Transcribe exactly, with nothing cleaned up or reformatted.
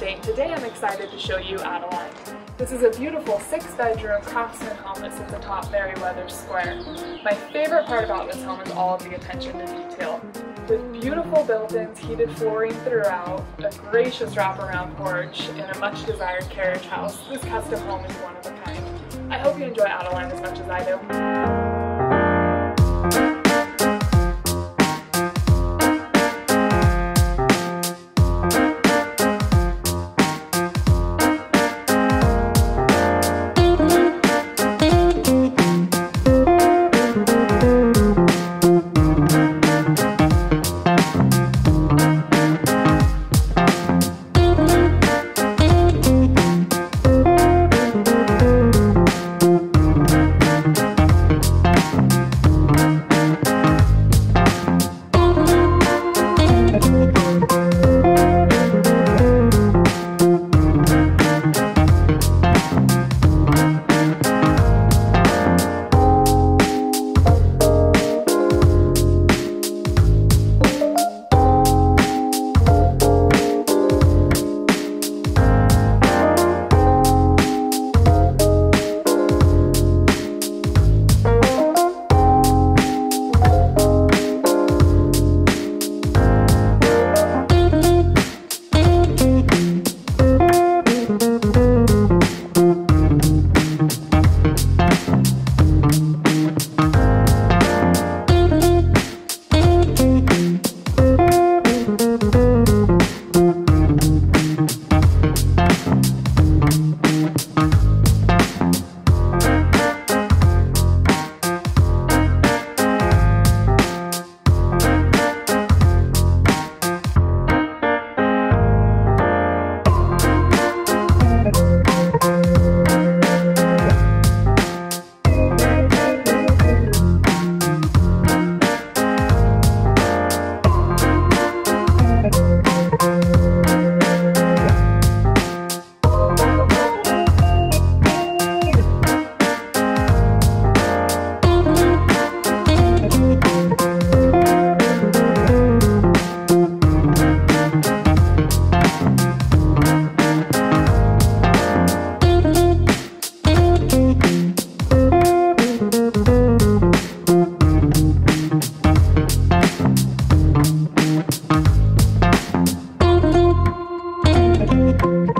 Estate. Today I'm excited to show you Adeline. This is a beautiful six-bedroom craftsman home that sits atop Meriwether Square. My favorite part about this home is all of the attention to detail. With beautiful built-ins, heated flooring throughout, a gracious wraparound porch, and a much-desired carriage house, this custom home is one of a kind. I hope you enjoy Adeline as much as I do. Thank you.